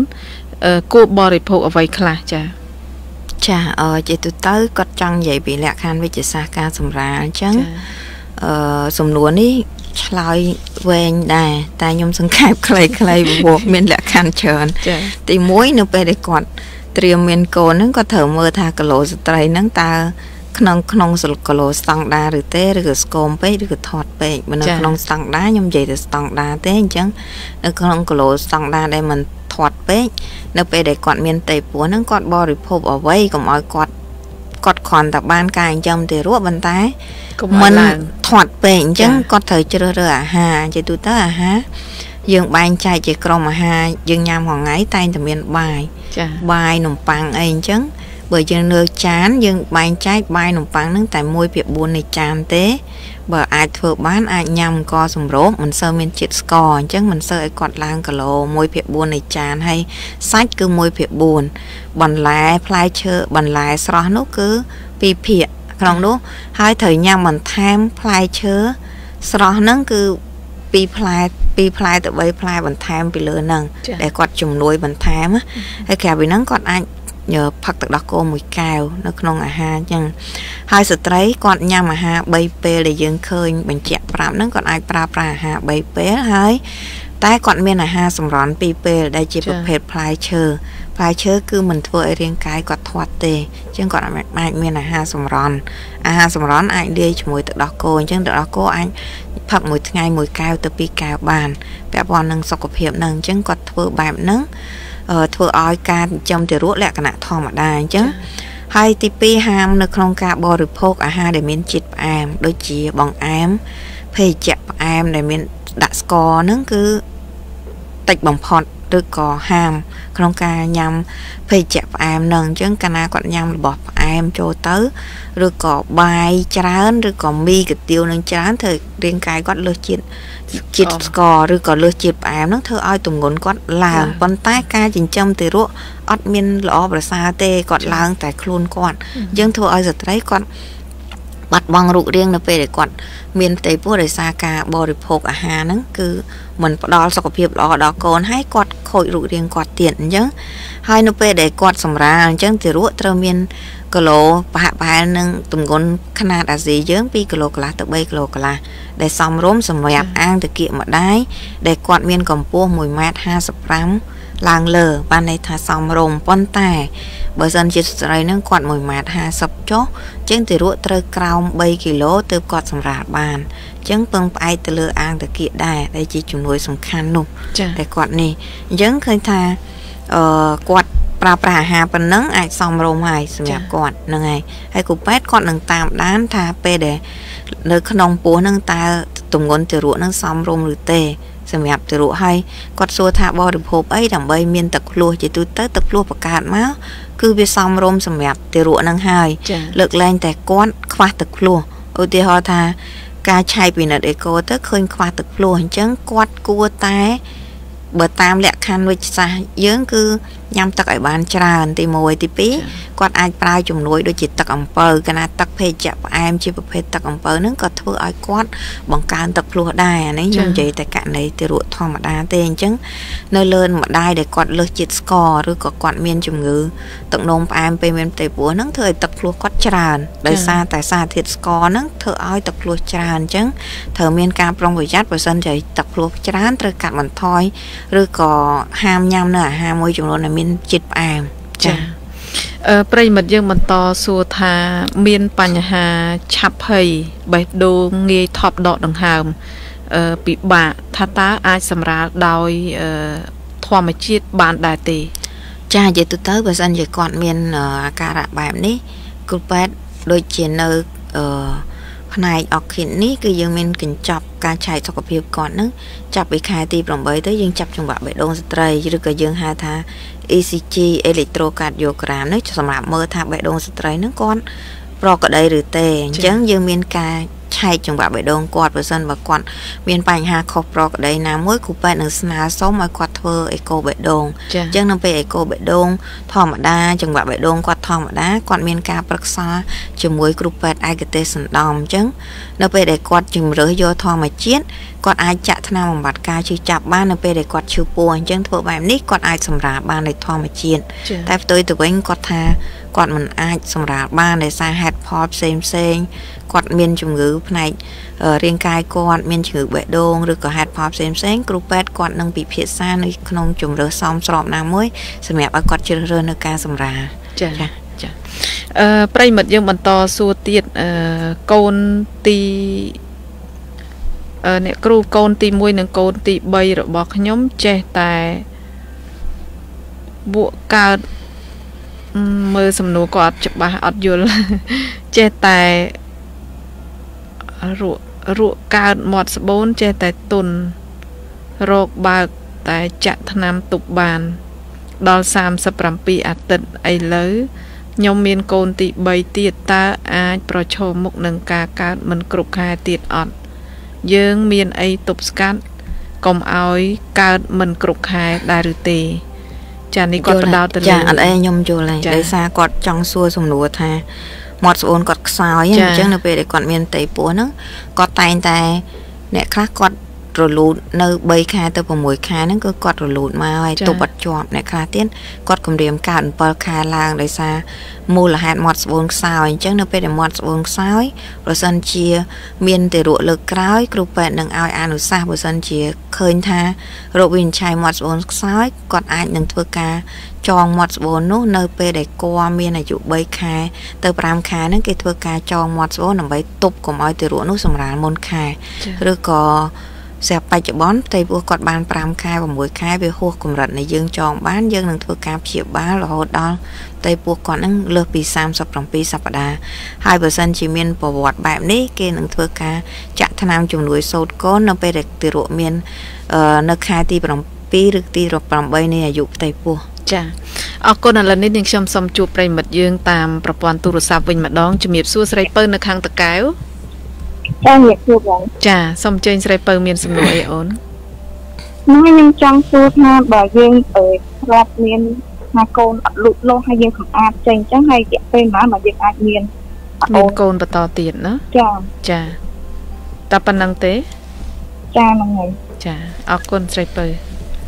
គួរបរិភោគអ្វីខ្លះចា៎ ចា៎ ចេះទៅគាត់ចង់និយាយពីលក្ខខណ្ឌវិជ្ជាសាស្ត្រការសម្រាលអញ្ចឹងសំណួរនេះ ឆ្លើយ វែង ដែរ តែ ខ្ញុំ សង្ខេប ខ្លីៗ ព្រោះ មាន លក្ខខណ្ឌ ច្រើន ទី 1 នៅ ពេល ដែល គាត់ ត្រៀម មាន កូន ហ្នឹង គាត់ ត្រូវ មើល ថា គីឡូ ស្ត្រី ហ្នឹង តើ ក្នុង គីឡូ ស្តង់ដា ឬ ទេ ឬ ក៏ ស្គម ពេក ឬ ក៏ ថត់ ពេក មិន នៅ ក្នុង ស្តង់ដា ខ្ញុំ និយាយ ទៅ ស្តង់ដា ទេ អញ្ចឹង នៅ ក្នុង គីឡូ ស្តង់ដា ដែល មិន ថត់ ពេក នៅ ពេល ដែល គាត់ មាន តេ ពោះ ហ្នឹង គាត់ បរិភោគ អ្វី កុំ ឲ្យ គាត់ គាត់គ្រាន់តែបានការអញ្ចឹមទេរួចប៉ុន្តែ mình thoát bệnh chẳng có thời chưa rửa hà chứ tôi tới hà dương ban chạy chỉ còn mà hà dương nham hoàng ấy tay từ miền bài bài nồng pang ấy chẳng bởi dương nơi chán dương ban chạy bài nồng pang nước tại môi việc buồn này chán thế bởi ai thừa bán ai nhầm co sùng rốt mình sợ mình chết score chẳng mình sợ ấy còn lang cả lồ môi việc buồn này chán hay sách cứ môi việc buồn bằng lái play chơi bằng lái xóa nó cứ bị phiền không đúng hai thời nhang mình tham play chớ sau đó nâng cứ pi play tự bay play mình tham pi lừa nâng để quạt chùm nuôi mình tham á hay kẹp bị nâng quạt anh nhờ phật tự đắc cô mùi cao nó không à ha nhưng hai sự thấy quạt nhang mà ha bay pe để dừng khơi mình chẹt prap nâng còn ai prap prap ha bay pe hai tai quạt miên là ha sầm rón pi pe để chỉ được phê play chớ phải chớ cứ mình thua ở riêng cái quạt thoát tê chứ còn anh miền là ha sầm rón anh đi mùi tự đọc cô chứ tự đọc cô anh phật mùi ngày mùi cao từ pi cao bàn vẽ bọn nâng sọc hiệp nâng chứ quạt thua bạm nâng thua ói ca trong thì rút lại cả nạ thò mà đài chứ hay tipi ham được không ca bò được phốt ha để miếng chít em đôi chia bằng em phê chẹp em để miếng đặt score nâng cứ tạch bằng phọt được có ham không ca nhằm phê chẹp em nâng chứ cana còn nhằm bọt em cho tới rồi có bài chán rồi có mi cái tiêu nâng chán thời riêng cái quát lơ chít cò rồi có lơ chít em nó thưa ai tùng ngốn quát làm con tay ca chỉnh châm từ ruộng ót miên lọ và xa tê còn lang tại khuôn quạt nhưng thưa ai giật đấy con bắt bằng rượu riêng là về để quạt miền tây phố để xa cả bò để phục ở hà nắng cứ mình đo sọc hiệp đó đó còn hay quạt khội rượu riêng quạt tiền chứ hai nó về để quạt sầm ra chứ thì rượu trâu miền cờ lô hạ bài nâng tùng gôn khana đã gì chứ pi cờ lô là tự bay cờ lô là để xong rốm sầm mày ăn từ kiện mà đái để quạt miền cầm pua mùi mát ha sập rắm làng lờ ban này thà xong rồm pon tài bởi dân chỉ rồi nâng quạt mùi mát ha sập chó chứ thì rượu trâu cào bay kilo từ quạt sầm ra bàn chứng bưng ai từ lơ ăn từ kiện đài đây chỉ chúng nuôi sầm khăn nụ để quạt này vẫn khơi thà quạt ប្រាប្រាអាហារប៉ុណ្ណឹងអាចសំរាប់គាត់ហ្នឹងហើយហើយគ្រូពេទ្យគាត់នឹងតាមដានថាពេលដែលនៅក្នុងពោះហ្នឹងតើទម្ងន់ទារកហ្នឹងសមរម្យឬទេ Xem nhạc từ độ hay quạt xua thả bò được hộp ấy đẳng bay miên tập lua chỉ tôi tới tập lua và cạn máu cứ biết xong rôm xem nhạc từ độ năng hai lực lên tại con khoa tập lua ôi thì họ thà ca chạy vì là để cô tới khơi khoa tập lua hình chấn quạt cua tay bờ tam lẹ khăn với xa dưỡng cứ nhằm tắc ở bàn tràn thì mồi thì biết quạt ai prai chùm núi đôi chỉ tắc ẩm pơ cái này tắc phê chạp em chỉ phê tắc ẩm pơ nó có thua ai quát bằng can tắc lụa đài nấy nhung chị tại cạn này thì ruột thong mà đa tên chứ nơi lên mà đai để quạt lơ chít score rồi có quạt miên chùm ngữ tận nôm em về miền tây búa nó thời tắc lụa quát tràn đời xa tại xa thiệt score nó thợ ai tắc lụa tràn chứ thợ miên cam trong buổi giấc buổi sân trời tắc lụa tràn rồi cạn mình thôi rồi có ham nhâm nữa ham môi chùm luôn này miên chít em bây mặt dân mình to xua thà miên bành hà chạp hầy bạch đô nghe thọp đọt đằng hàm bị bạ thá tá ai xâm ra đòi thoa mà chiết bàn đại tì cha dạy tôi tới bà dân dạy con miên cà rạ bạm ní cụt bát đôi chiến nơi này ở khiến ní cứ dân mình kính chọc ca chạy cho cặp hiệp con nữa chọc bị khai tìm lòng bấy tới dân chọc trong bạ bạch đô stray chứ được cả dân hai thà ECG electrocardiogram nó cho làm mơ tháp bệ đông sợi nó con pro ở đây rồi tê chấn dương miên ca chạy chồng bà bệ đông quạt và dân và quạt miên bành hà khóc pro ở đây là mỗi cục bệ nó là số mọi quạt thơ eco bệ đông chấn nó về eco bệ đông thòm ở đa chồng bà bệ đông quạt thòm ở đá quạt miên ca bậc xa chồng mỗi cục bệ ai cái tê sần đom chấn nó về để quạt chồng rửa vô thòm mà chết còn ai chạm thân bằng bát ca chưa chạm ban np để quạt chiu buồn chân thua bài nick còn ai sầm rà ban để thua mà chiên tại tôi từ anh quạt thà còn mình ai sầm rà ban để sang hạt pop xem quạt miên chủng ngữ này riêng cai quạt miên chủng ngữ bệ đôn rồi có hạt pop xem groupet quạt nâng bị phía xa nơi nông chủng rửa xong sọm nào mới sầm mẹ ai quạt chưa rơi nơi ca sầm rà bây mật dân mình to xua tiệt con ti nè kêu con ti muôi nè con ti bay rồi bọc nhóm che tài bộ cao mơ sầm nô quạt chụp bài ắt vô che tài ruộng cao mọt bốn che tài tuần rọc bạc tài chặt nam tục bàn đo sam sập rầm pi ắt tịnh ấy lứ nhóm miền con ti bay tiệt ta ai pro cho mục nâng ca cao mình cột hai tiệt ọt dương miền ấy tục scan công ơi cao mình cột hai đại rực tì cha này còn đào từ cha ở đây nhom chùa này đây xa còn trong xua sùng lúa thà một số còn sao ấy chứ nó về để còn miền tây búa nó còn tay nè khác còn rồi lụt nơi bay khai tới vào mùi khai nó cứ còn rồi lụt mà ai tục bật chọn nè khai tiết còn cùng điểm cả bờ khai làng đây xa mua là hạt mọt vốn sao anh chắc nó phải để mọt vốn sao ấy rồi dân chia miên từ độ lực cao ấy group bạn đừng ao ăn được sao rồi dân chia khơi tha rồi bình chai mọt vốn sao ấy còn ai đừng thua ca chọn mọt vốn nó nơi về để qua miên này chụp bay khai từ pram khai nó cái thua ca chọn mọt vốn nằm bay tục của mọi từ độ nó sầm rán môn khai rồi có sẽ phải cho bón tây vua cọt ban pram khai và muối khai về hô cùng rận này dương tròn bán dương đừng thua cam triệu bá là hô đo tây vua còn đang lừa bị sam sập lòng pi sập đà hai bờ sân chỉ miên bỏ bọt bạm đấy kia đừng thua cá chặn tham nam trùng núi sâu có nó về được từ ruộng miên nó khai ti lòng pi được ti rập lòng bay này dụ tây vua cha ở con là nên những chăm sóc chụp đầy mặt dương tamประปอนตุรสาวินmặt đón chụp miệt xua sấy pơ nó khang tạc kéo chà xong trên sẽ bơm miên sầm nổi ổn nói nhưng trong suốt ha bà riêng ở rạp miên hai côn lụt lô hai riêng áp trên chắc hay kẹt tên má mà riêng áp miên miên côn và to tiền đó chà chà tập bản năng tế chà năng này chà ở côn sẽ bơm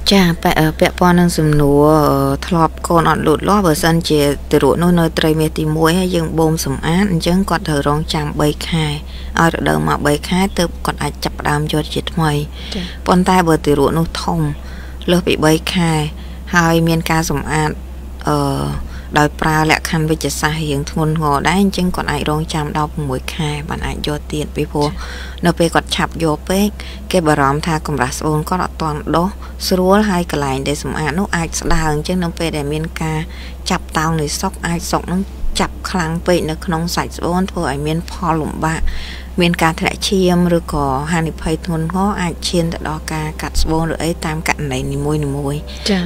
chà tại ở bẹp con đang sầm nổi thọp côn lụt lô bờ sân chè từ ruộng nuôi nơi tây miệt tìm muối hay riêng bom sầm áp chẳng còn thở rong chạm bay khai ở đầu mà bấy khai từ còn ai chập đam cho chết mày con tay bờ từ ruộng nông thôn lớp bị bấy khai hai miền ca sủng an đòi pra lẹ khăn với chật xa hiền thôn ngò đá chân còn ai rong chạm đau mũi khai bạn ai cho tiền bị phô nộp về còn chạp vô pé cái bà róm tha cùng rác ôn có đọt toàn đó sưu hai cái lại để sủng an nó ai đào chân nộp về để miền ca chạp tao người sóc ai sọc nó chập kháng bệnh nó không sạch vốn thôi miền phò lủng bạ miền cả thể chiêm rồi có hành phải thôn ngõ ai chiên đó cả cắt vốn rồi ấy tam cạn này ni môi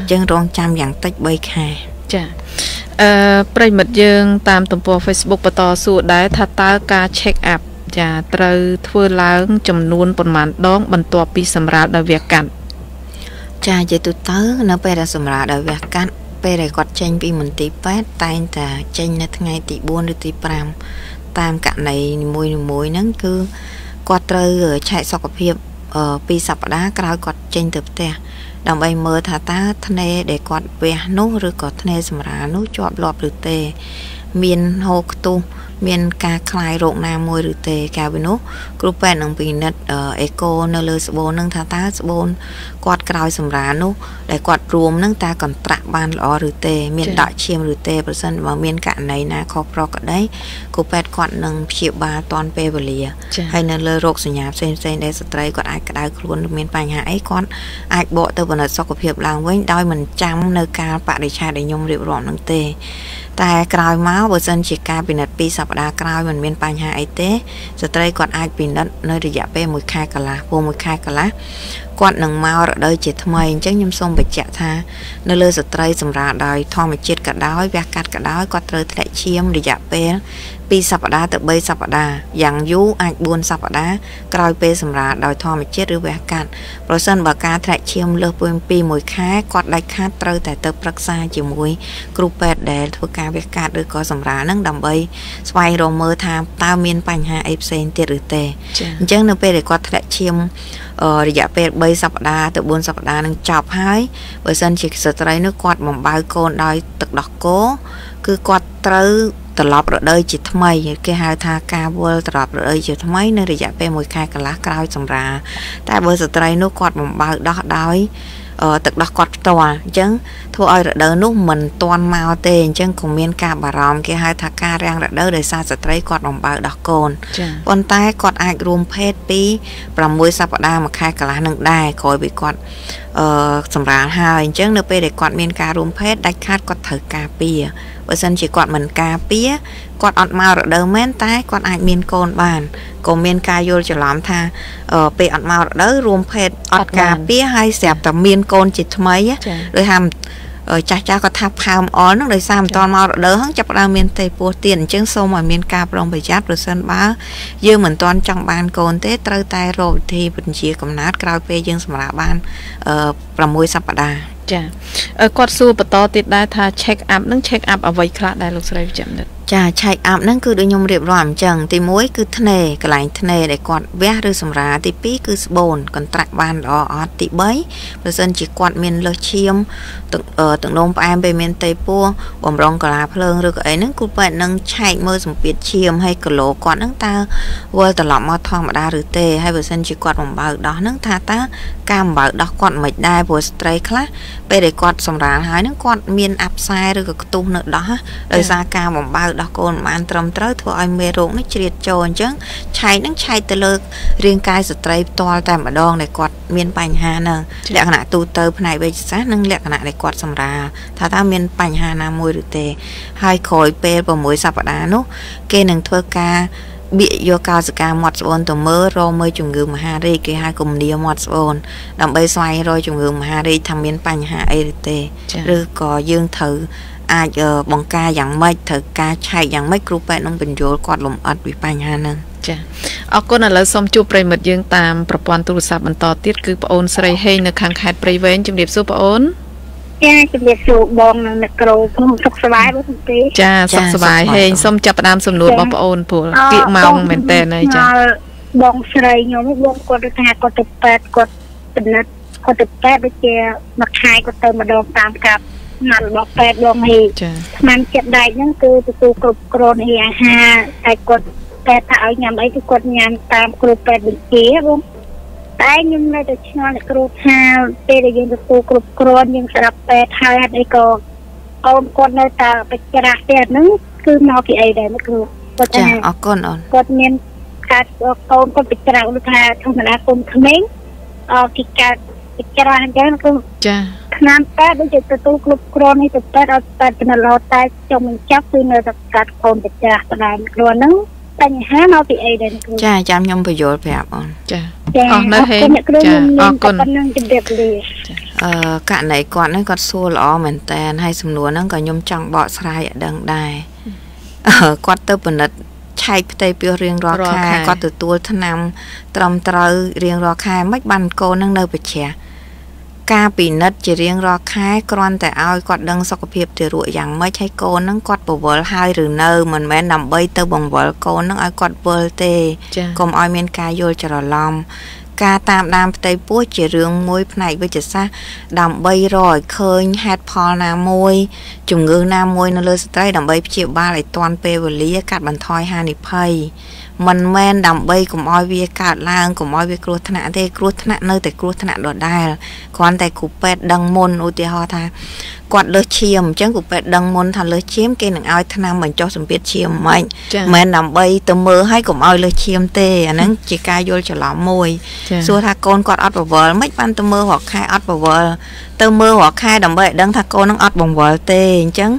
chân rong chăm dạng tách bay khai bây mật dương tam tổng po Facebook và to sụt đáy thật ta ca check up và từ thưa láng chầm luôn phần màn đón bằng tòa pi sầm ra đời việc cạn cha vậy tụi tớ nó bây là sầm ra đời việc cạn bây này quạt tranh pi mình tí pet tay ta tranh nó ngay tí buôn được tí pram tam cạn này môi nắng cứ quạt từ chạy sọc cặp hiệp ở pi sập đá cào quạt tranh tập tè đồng bay mơ thả ta thân này để quạt về nốt rồi có thân này sầm ra nốt chọp lọp được tè miền hồ tu miền cà khai rộng nam môi được tề cà bên úc group bạn đồng bình đất eco nơi lơ sbon nâng thà tá sbon quạt cào sầm rá nô để quạt ruộng nâng ta còn tạm ban lò được tề miền đại chiêm được tề bờ sân và miền cạn này là khó pro cả đấy group bạn quạt nâng triệu ba toàn pe bờ lìa hay nơi lơ rộng sờ nhà xem đây sờ tây quạt ai cả đai luôn miền bành hải con ai bộ tơ bờ nợ sau cuộc hiệp làng với đôi mình trăm nơi cà bạn để cha để nhung rượu rọn nâng tề tại cào máu bờ sân chỉ cà bình đất pi sập đa cào mình miền Panh Hà ấy té, giờ đây còn ai bình đất nơi để dẹp về mùi khai cả lá, vô mùi khai cả lá, còn nằng mau ở đây chỉ tham ăn chắc nhâm sông bị chẹt tha, nơi lơ giờ đây sầm ra đời thon mà chết cả đói, vác cát cả đói, còn trời lại chiêm để dẹp về, pi sập đa tự bay sập đa, giằng dú ai buôn sập đa, cào về sầm ra đời thon mà chết rứa vác cát, bờ sân bờ cá lại chiêm lơ bùn pi mùi khai, còn đại khát trời tại tự bạc xa chỉ mùi, group để thua cá vác cát rứa có sầm ra nâng đầm bay. Xoay rồi mơ tham tao miên bành hạ ếp xên tiệt rửa tề chẳng nâng bê để quạt lại chiêm để dạ bê bây sọc đá tự buôn sọc đá nâng chọc hái bởi dân chỉ sợ tới nước quạt mỏng bao con đói tực đọc cố cứ quạt trâu tờ lọp rồi đây chỉ thâm mây cái hai tha ca vô tờ lọp rồi đây chỉ thâm mây nơi để dạ bê mùi khai cả lá cao xong ra tại bởi sợ tới nước quạt mỏng bao đó đói tật đọc quạt tòa chứ thôi ơi đỡ nút mình toàn mau tên chứ cùng miên ca bà ròm kia hai thà ca rang đỡ để xa sẽ thấy quạt đồng bào đọc cồn con tay quạt ai rùm phết bí và mùi sắp ở đây mà khai cả lá nâng đài khỏi bị quạt sầm rán hai chứ nửa bê để quạt miên ca rùm phết đạch khát quạt thở ca bìa bởi dân chỉ quạt mình ca bìa quạt ọt mau rồi đỡ mến tay quạt ai miên cồn bàn còn miên ca vô cho lắm tha bê ọt mau đỡ rùm phết ọt ca bìa hay xẹp tầm miên côn chỉ thấm ấy rồi hàm cha cha có tháp hàm ó nó đời sao mà toàn mau đỡ hứng chập ra miền tây bùa tiền chứng sâu mà miền cà rồng phải chát rồi sơn bá dư mình toàn trong bàn côn tết trơ tay rồi thì mình chia cầm nát cào pe dương sầm lá ban làm môi sập đà cha quạt xu bật to tít đai tha check up ở vây khá đai lục sợi chậm được cha check up nâng cứ đôi nhung rượu loãng chừng thì muối cứ thề cái lạnh thề để quạt vé đưa sầm rá thì pí cứ bồn còn tạc ban đó thì bấy rồi dân chỉ quạt miền lơ chiêm từng từng nông em về miền tây pua bồng rong cả lá phơi rồi cái ấy nâng cứ vậy nâng chạy mơ sầm biệt chiêm hay cửa lỗ quạt nâng ta vừa từ lọ mò thong mà đa rửa tê hay rồi dân chỉ quạt bồng bạc đó nâng tha ta cam bạc đó quạt mệt đai vừa stray class bây để quạt sầm rá hái nâng quạt miền áp sai rồi cái tu nữa đó đời ra cam bồng bạc đó còn mà ăn trầm trớ thôi ai mê ruộng nó triệt trồn chứ chạy nắng chạy từ lơ riêng cai sờ tây to tại mà đong này quạt miền Panh Hà nè lẹ khả tu tơ này bây sát nâng lẹ khả này quạt sầm ra thà ta miền Panh Hà nam môi được tề hai khối pe và mối sập đá nốt kê nâng thưa ca bị vô cao sự ca mọt sồn từ mơ rồi mới trùng gương mà hà đây cái hai cùng đi mọt sồn đầm bây xoay rồi trùng gương mà hà đây thăm miền Panh Hà ấy được tề rồi có dương thử ai bằng ca dạng mấy thử ca chạy dạng mấy group bạn ông bình vô quạt lồng ớt bị Panh Hà nè ở con là lời xong chụp mật dương tamประปอน ទូរស័ព្ទ បន្តទៀត គឺ ប្អូន ស្រី ហេង នៅ ខាង ខេត្ត ព្រៃ វែង ជំរាប សួរ ប្អូន ចា ជំរាប សួរ បង នៅ នគរ ខ្ញុំ សុខ សប្បាយ បង ទេ ចា សុខ សប្បាយ ហេង សូម ចាប់ ផ្ដើម សំណួរ របស់ ប្អូន ព្រោះ ពាក្យ ម៉ង មែនតើ ហើយ ចា បង ស្រី ខ្ញុំ បង គាត់ ទៅ ថា គាត់ ទៅ ប៉ែត គាត់ ពិនិត្យ គាត់ ទៅ ប៉ែត ដូច ជា មួយ ខែ គាត់ ទៅ ម្ដង តាម កាប់ นั่น 8 ดวง ហេ ចា ឆ្នាំ ចិត្ត ដែក ហ្នឹង គឺ ទទួល គ្រប់ គ្រាន់ ហេ អាហារ តែ គាត់ แต่ ថា ឲ្យ ញ៉ាំ អី គឺ គាត់ ញ៉ាំ តាម គ្រូ ពេទ្យ វិទ្យា បង តែ ខ្ញុំ នៅ តែ ឆ្ងល់ អ្នក គ្រូ ថា ពេល ដែល យើង ទទួល គ្រប់ គ្រាន់ យើង ស្រាប់ ពេទ្យ ហើយ អត់ អី ក៏ អូន គាត់ នៅ តែ បិច្រាស់ ទេ ហ្នឹង គឺ មក ពី អី ដែរ គ្រូ គាត់ ចា អរគុណ អូន គាត់ មាន កាត់ អូន គាត់ បិច្រាស់ ថា ធម្មតា កូន ក្មេង អត់ ពី កាត់ បិច្រាស់ អញ្ចឹង គ្រូ ចា năm ta bây giờ tụi tôi club cron thì tụi ta ở tại cái nào lo tại trong mình chắc tôi nơi tập cắt con tập già làm đồ nướng tanh há nó bị ai đến cha chăm nhom bây giờ phải học on cha on đấy cha con cả này còn nó còn xua lỏ mình tan hay sầm lúa nó còn nhom trăng bọ sài đằng đài quạt tơ bẩn đất chai tây piêu riêng ro khai quạt từ tua thanh nam trầm trơ riêng ro khai mách ban cô nâng nơi bị chè ca bị nứt chỉ riêng ro khai con tại ao quạt đằng sau cái hiệp thì ruồi rằng mới chai cô nâng quạt bờ vỡ hai rửa nơi mình mới nằm bay tơ bồng vỡ cô nâng ai quạt vỡ tê cùng ai men ca vô chờ lom ca tam đam tây búa chỉ riêng môi này với chỉ xa đầm bay rồi khơi hạt phò nam môi chủng ngư nam môi nó lơ tay đầm bay triệu ba lại toàn pe vật lý cắt bàn thoi hai nịp hay mình men đầm bay cùng oi bia cắt lang cùng oi bia cua thân nạn thế cua thân nạn nơi tại cua thân nạn đọt đai còn tại cục pet đằng môn ô tia ho tha quạt lơ chiêm chẳng cục pet đằng môn thằng lơ chiếm cái nặng oi thân nam mình cho sủng biết chiêm mạnh men đầm bay từ mơ hay cùng oi lơ chiêm tê nắng chỉ ca vô cho lỏ môi xua tha con quạt ót vào vờ mấy ban tơ mơ hoặc khai ót vào vờ tơ mơ hoặc khai đầm bậy đăng tha con nó ót bằng vờ tê chẳng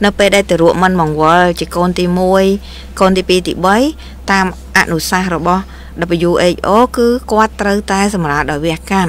nó pe đây từ ruộng mân bằng vờ chỉ con ti môi con ti pi ti bấy tam ăn uống xa rồi bo WHO cứ quạt trơ tay xem là đòi việc cam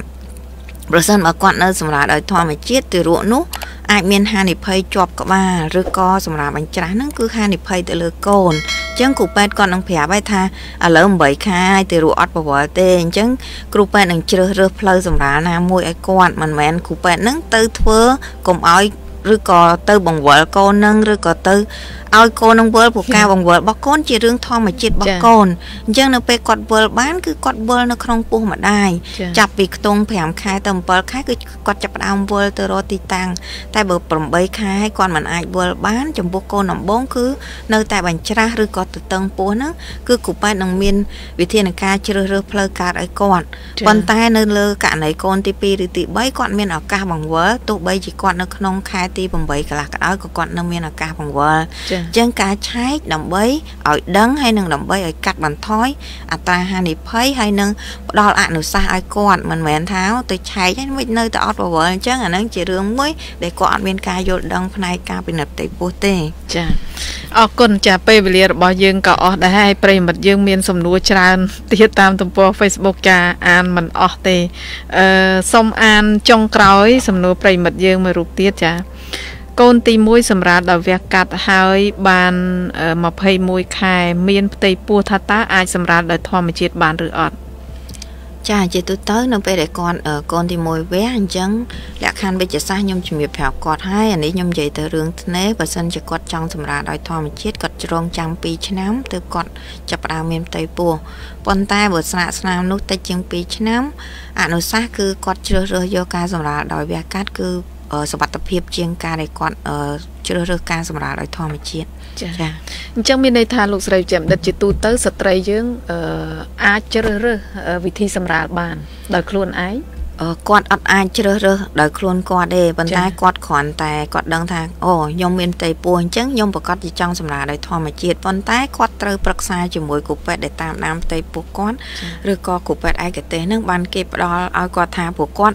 rồi xem mà quạt nơi xem là đòi thoa mà chết từ ruộng nút ai miền hà nịp hay chọc các ba rước co xem là bánh tráng nó cứ hà nịp hay từ lừa cồn chẳng cụ pet con ông phèo bay tha à lỡ ông bảy khai từ ruột bảo vợ tên chẳng cụ pet đang chơi rước pleu xem là na môi ai quạt mình mèn cụ pet nắng tư thưa cùng oi rước co tư bằng vợ con nâng rước co tư oi con ông vợ của ca bằng vợ bóc con chỉ riêng thoa mà chết bóc con chẳng nó pe quạt vợ bán cứ quạt vợ nó không pu mà đai chập vì tung phèo khai tầm vợ khai cứ quạt chập ông vợ từ rồi tì tăng tại bờ bầm bay khai con mình ai vợ bán chồng bóc con nằm bốn cứ nơi tại bánh tráng rước co từ tầng pu nó cứ cụ pet đang miên vì thế là ca chơi rước pleu cả ấy con quan tai nơi lơ cả này con ti pi thì bấy con miên ở ca bằng vợ tụ bây chỉ con nó không khai ti bằng bấy cả là cái đó của con nó miên ở ca bằng vợ chân cá trái đồng bấy ở đấng hay nâng đồng bấy ở cắt bàn thói à ta hai nịp phấy hay nâng đo lại nó xa ai quạt mình mẹ tháo tôi cháy nơi tôi ọt vào vợ chắc là nâng chỉ rương mới để quạt bên ca vô đấng này ca bị nập tới vô tê chà ở con chà bê bê lìa bỏ dương có ọt đã hai bê mật dương miên xùm lúa tràn tiết tam tùm po Facebook chà an mình ọt tê xong an trong cói xùm lúa bê mật dương mà rụt tiết chà con ti môi sầm rạt đào việc cắt hơi bàn mà hay môi khai miên tây pua thà ta ai sầm rạt đào thò mà chết bàn rửa ọt cha chị tôi tới nó về để con ở con thì môi vé anh chấn lẽ khăn bây giờ xa nhung chìm nghiệp hảo cọt hai anh ấy nhung dậy tới rương thế và sân chỉ cọt trong sầm rạt đòi thò mà chết cọt rong trăng pi chém từ cọt chập đào miên tây pua con tay bớt sạ sàm nút tây chém pi chém anh nó sát cứ cọt rơ rơ do ca sầm rạt đòi việc cắt cứ ở sập tập hiệp chiêng ca này còn ở chưa được ca sầm rà đòi thò mà chiên. Trong bên đây tha lục sậy chậm đặt chỉ tu tới sập trai dương ai chưa được vị thi sầm rà bàn đòi khuôn ái. Quạt ăn ai chưa được đòi khuôn quạt đề bàn tay quạt khoản tài quạt đằng thang ồ nhom bên tây buồn chấn nhom và quạt chỉ trong sầm rà đòi thò mà chiết bàn tay quạt trời bạc sai chỉ mỗi cục vẹt để tạm nam tây buộc quạt rồi co cục vẹt ai cái té nước bàn kẹp đó ai quạt thà buộc quạt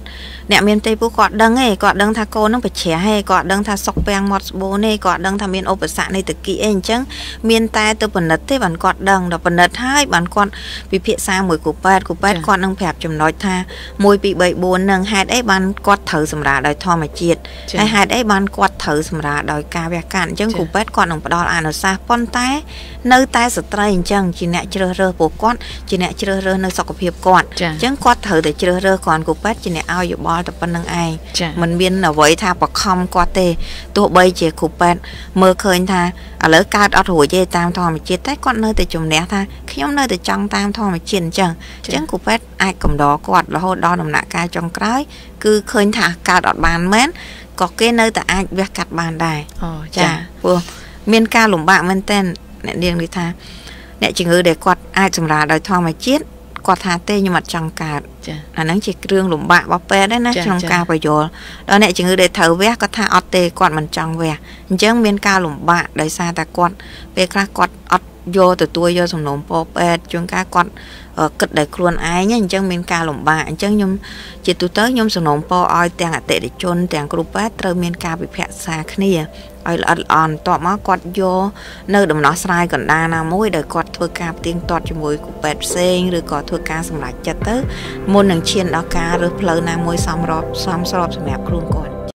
nè miền tây buộc quạt đằng ấy quạt đằng thà cô nó phải trẻ hay quạt đằng thà sọc bèn mót bố này quạt đằng thà miền ô bờ sạn này từ kỹ anh chấn miền tây từ bản đất thế bản quạt đằng đó bản đất hai bản quạt vì phía xa mỗi cục vẹt quạt đang phẹp chầm nói tha môi bị bậy buồn nâng hai đấy bàn quạt thử sầm rà đòi thò mà chiết hai đấy bàn quạt thử sầm rà đòi cà vẹt cạn chấn cục vẹt quạt đồng đỏ ăn ở xa pon té nơi té sờ trai chấn chỉ nè chơ rơ buộc quạt chỉ nè chơ rơ nơi sọc hiệp quạt chấn quạt thử để chơ rơ còn cục vẹt chỉ nè ao dụ bò tập năng ai mình biên là với tha bọc không qua tê tụ bây chỉ cục vẹt mơ khơi tha ở lỡ cao ở hồi dây tam thò mà chiết té quạt nơi từ chùm né tha khi ông nơi từ trong tam thò mà chiên chấn chấn cục vẹt ai cầm đó quạt là hô đo nằm nạ ca trong cái cứ khơi thả cà đọt bàn mến có cái nơi tại ai việc cắt bàn đài chà vừa miên ca lủng bạ men tên nè điên đi tha nè chỉ ngư để quạt ai sầm rà đòi thò mà chết quạt hà tê nhưng mà trong cà là nắng chỉ riêng lủng bạ bắp pe đấy nè trong cà bây giờ đó nè chỉ ngư để thở vét có tha ọt tê quạt mình trong về chứ miên ca lủng bạ đời xa ta quạt về ra quạt ọt vô từ tôi vô sòng nồng pop chuyên cá con cực đại khuôn ai nhá, chẳng miền ca lồng bạ, chẳng nhom chỉ tôi tới nhom sòng nồng po oi tàng tệ để chôn tàng group pet trơ miền ca bị phẹt xa kia oi lợn on tọt má quạt vô nơi đồng nó sai còn đa na mỗi đời quạt thưa ca tiếng tọt cho mỗi cục pet sen rồi quạt thưa ca sòng lại chặt tới môn đằng chiên đó ca rồi lợn na môi xăm rọp xăm rọp sòng nẹp khuôn còn